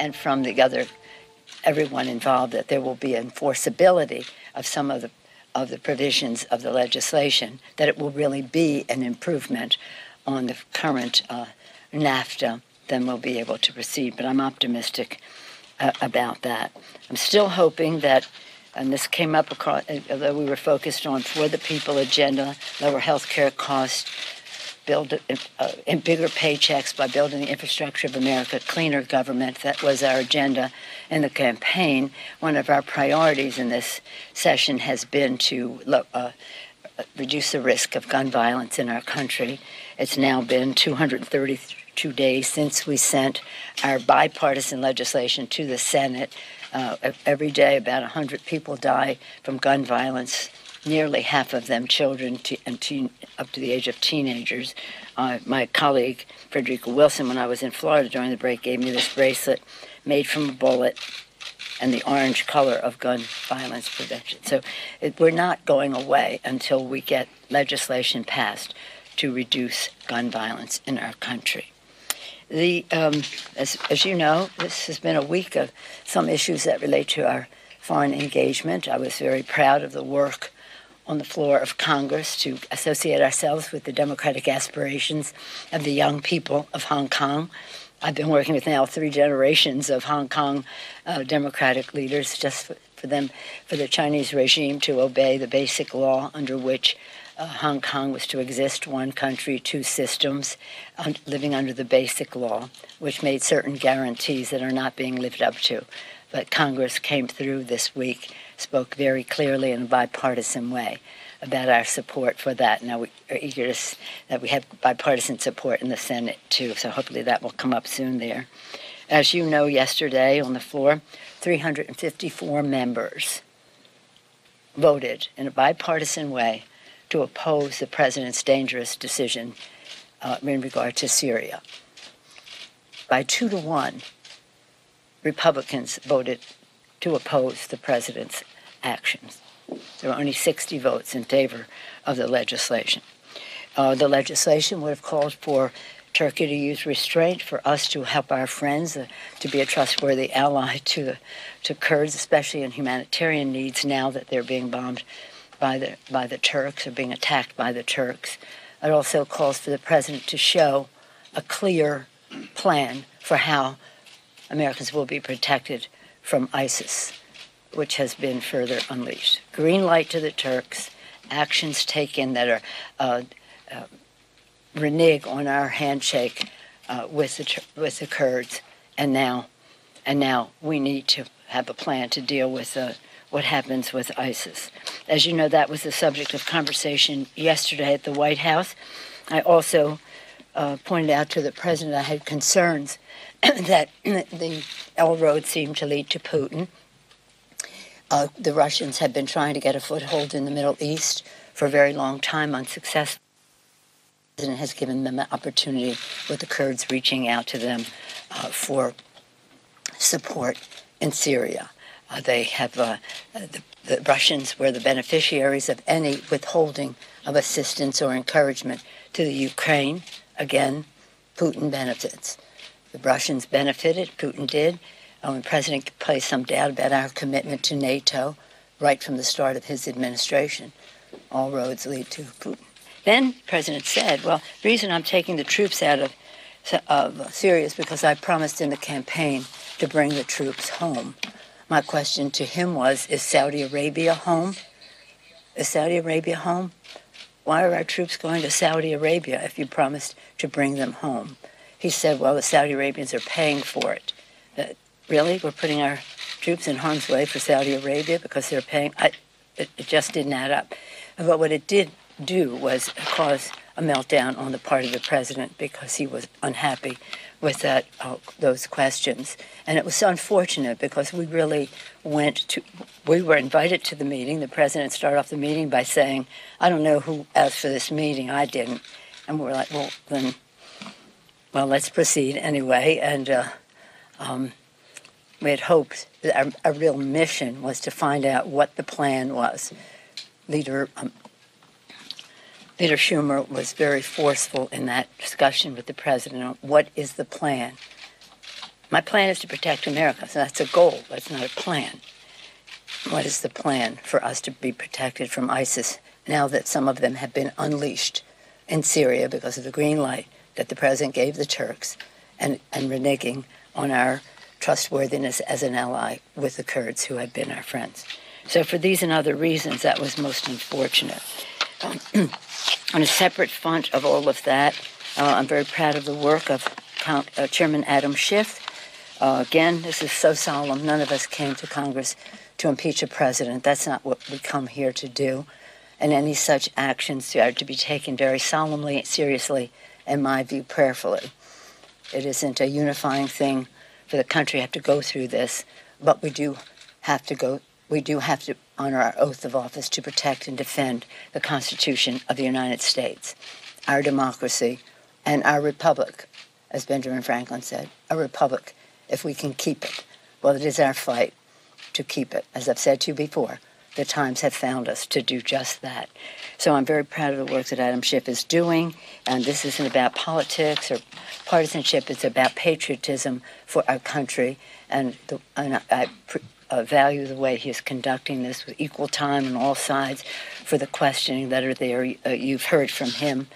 and from the other, everyone involved, that there will be enforceability of some of the provisions of the legislation, that it will really be an improvement on the current NAFTA, then we'll be able to proceed. But I'm optimistic about that. I'm still hoping that, and this came up across, although we were focused on for the people agenda, lower health care costs, build and bigger paychecks by building the infrastructure of America, cleaner government. That was our agenda in the campaign. One of our priorities in this session has been to reduce the risk of gun violence in our country. It's now been 232 days since we sent our bipartisan legislation to the Senate. Every day about 100 people die from gun violence, nearly half of them children up to the age of teenagers. My colleague, Frederica Wilson, when I was in Florida during the break, gave me this bracelet made from a bullet and the orange color of gun violence prevention. So we're not going away until we get legislation passed to reduce gun violence in our country. As you know, this has been a week of some issues that relate to our foreign engagement. I was very proud of the work on the floor of Congress to associate ourselves with the democratic aspirations of the young people of Hong Kong. I've been working with now 3 generations of Hong Kong democratic leaders just for the Chinese regime to obey the basic law under which Hong Kong was to exist, one country, 2 systems, living under the basic law, which made certain guarantees that are not being lived up to. But Congress came through this week, spoke very clearly in a bipartisan way about our support for that. Now we are eager that we have bipartisan support in the Senate, too, so hopefully that will come up soon there. As you know, yesterday on the floor, 354 members voted in a bipartisan way to oppose the president's dangerous decision in regard to Syria. By 2-1, Republicans voted to oppose the president's actions. There were only 60 votes in favor of the legislation. The legislation would have called for Turkey to use restraint, for us to help our friends, to be a trustworthy ally to Kurds, especially in humanitarian needs now that they're being bombed by the Turks or being attacked by the Turks. It also calls for the president to show a clear plan for how Americans will be protected from ISIS, which has been further unleashed. Green light to the Turks, actions taken that are renege on our handshake with the Kurds, and now we need to have a plan to deal with what happens with ISIS. As you know, that was the subject of conversation yesterday at the White House. I also pointed out to the president I had concerns that the L road seemed to lead to Putin. The Russians have been trying to get a foothold in the Middle East for a very long time, unsuccessfully. The president has given them an opportunity with the Kurds reaching out to them for support in Syria. The Russians were the beneficiaries of any withholding of assistance or encouragement to the Ukraine. Again, Putin benefits. The Russians benefited, Putin did. When President placed some doubt about our commitment to NATO right from the start of his administration, all roads lead to Putin. Then the president said, well, the reason I'm taking the troops out of Syria is because I promised in the campaign to bring the troops home. My question to him was, is Saudi Arabia home? Is Saudi Arabia home? Why are our troops going to Saudi Arabia if you promised to bring them home? He said, well, the Saudi Arabians are paying for it. Really? We're putting our troops in harm's way for Saudi Arabia because they're paying? It just didn't add up. But what it did do was cause a meltdown on the part of the president because he was unhappy with that, those questions. And it was unfortunate because we really we were invited to the meeting. The president started off the meeting by saying, I don't know who asked for this meeting, I didn't. And we were like, well, then, well, let's proceed anyway. And we had hoped that our real mission was to find out what the plan was. Leader Schumer was very forceful in that discussion with the president on what is the plan My plan is to protect America. So that's a goal, but it's not a plan. What is the plan for us to be protected from ISIS now that some of them have been unleashed in Syria because of the green light that the president gave the Turks and reneging on our trustworthiness as an ally with the Kurds who had been our friends? So for these and other reasons, that was most unfortunate. On a separate front of all of that, I'm very proud of the work of Chairman Adam Schiff. Again, this is so solemn. None of us came to Congress to impeach a president. That's not what we come here to do. And any such actions are to be taken very solemnly, seriously, in my view, prayerfully. It isn't a unifying thing for the country to have to go through this, but we do have to go. We do have to honor our oath of office to protect and defend the Constitution of the United States, our democracy, and our republic, as Benjamin Franklin said, a republic, if we can keep it. Well, it is our fight to keep it. As I've said to you before, the times have found us to do just that. So I'm very proud of the work that Adam Schiff is doing, and this isn't about politics or partisanship. It's about patriotism for our country, and I value the way he is conducting this with equal time on all sides for the questioning that are there. You've heard from him.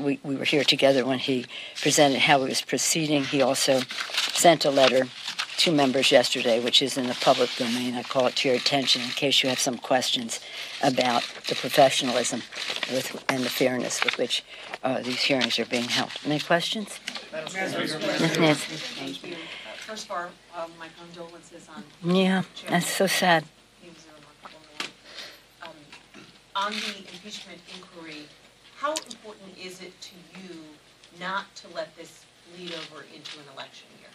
We were here together when he presented how he was proceeding. He also sent a letter to members yesterday, which is in the public domain. I call it to your attention in case you have some questions about the professionalism and the fairness with which these hearings are being held. Any questions? Thank you. First of all, my condolences on... Yeah, that's so sad. He was a remarkable man. On the impeachment inquiry, how important is it to you not to let this lead over into an election year?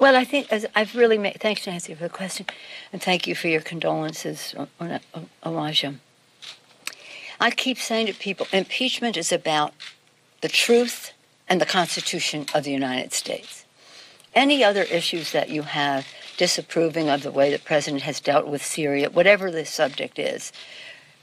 Well, I think as I've really made... Thanks, Nancy, for the question, and thank you for your condolences on Elijah. I keep saying to people, impeachment is about the truth and the Constitution of the United States. Any other issues that you have, disapproving of the way the president has dealt with Syria, whatever the subject is,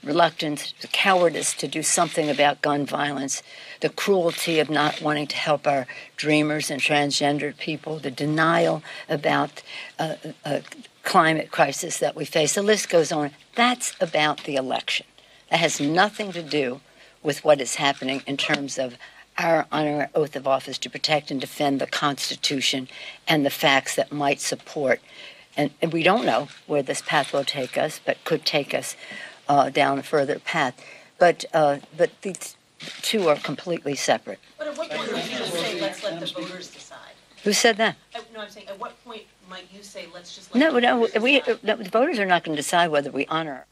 reluctance, cowardice to do something about gun violence, the cruelty of not wanting to help our dreamers and transgendered people, the denial about a climate crisis that we face, the list goes on. That's about the election. That has nothing to do with what is happening in terms of our honor, oath of office to protect and defend the Constitution and the facts that might support. And we don't know where this path will take us, but could take us down a further path. But these two are completely separate. But at what point would you just say, let's let the voters decide? Who said that? No, I'm saying, at what point might you say, let's just let the voters decide? No, the voters are not going to decide whether we honor